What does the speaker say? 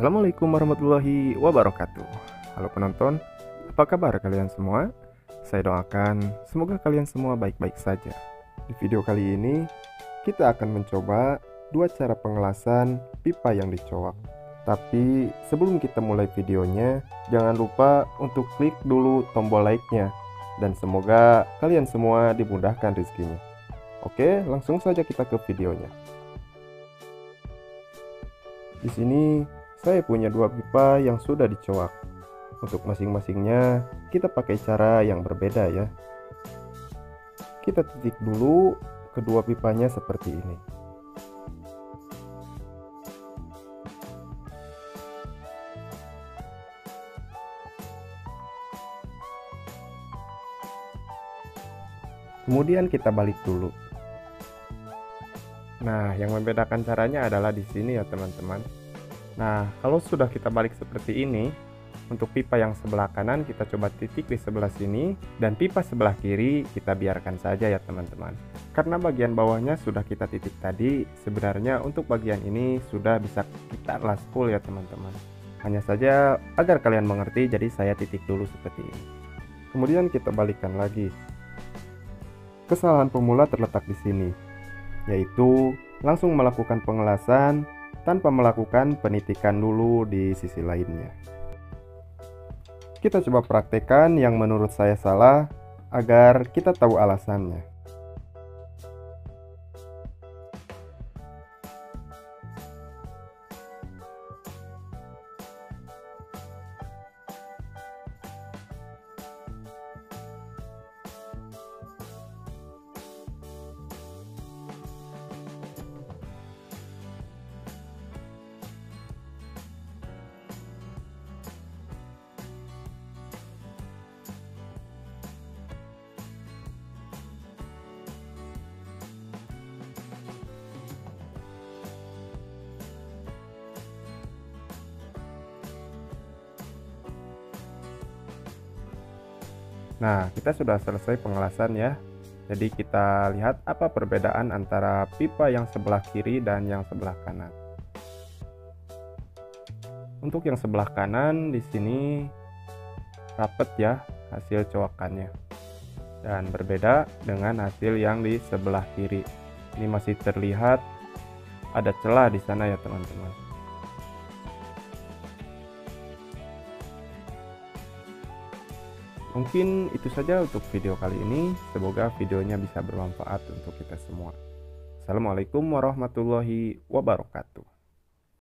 Assalamualaikum warahmatullahi wabarakatuh. Halo penonton, apa kabar kalian semua? Saya doakan semoga kalian semua baik-baik saja. Di video kali ini, kita akan mencoba dua cara pengelasan pipa yang dicowak. Tapi sebelum kita mulai videonya, jangan lupa untuk klik dulu tombol like-nya. Dan semoga kalian semua dimudahkan rezekinya. Oke, langsung saja kita ke videonya. Di sini saya punya dua pipa yang sudah dicowak. Untuk masing-masingnya kita pakai cara yang berbeda ya. Kita titik dulu kedua pipanya seperti ini. Kemudian kita balik dulu. Nah, yang membedakan caranya adalah di sini ya teman-teman. Nah, kalau sudah kita balik seperti ini, untuk pipa yang sebelah kanan kita coba titik di sebelah sini, dan pipa sebelah kiri kita biarkan saja ya teman-teman. Karena bagian bawahnya sudah kita titik tadi, sebenarnya untuk bagian ini sudah bisa kita las full ya teman-teman. Hanya saja agar kalian mengerti, jadi saya titik dulu seperti ini. Kemudian kita balikkan lagi. Kesalahan pemula terletak di sini, yaitu langsung melakukan pengelasan tanpa melakukan penitikan dulu di sisi lainnya. Kita coba praktekkan yang menurut saya salah agar kita tahu alasannya. Nah, kita sudah selesai pengelasan ya. Jadi kita lihat apa perbedaan antara pipa yang sebelah kiri dan yang sebelah kanan. Untuk yang sebelah kanan di sini rapet ya hasil cowakannya. Dan berbeda dengan hasil yang di sebelah kiri. Ini masih terlihat ada celah di sana ya teman-teman. Mungkin itu saja untuk video kali ini. Semoga videonya bisa bermanfaat untuk kita semua. Assalamualaikum warahmatullahi wabarakatuh.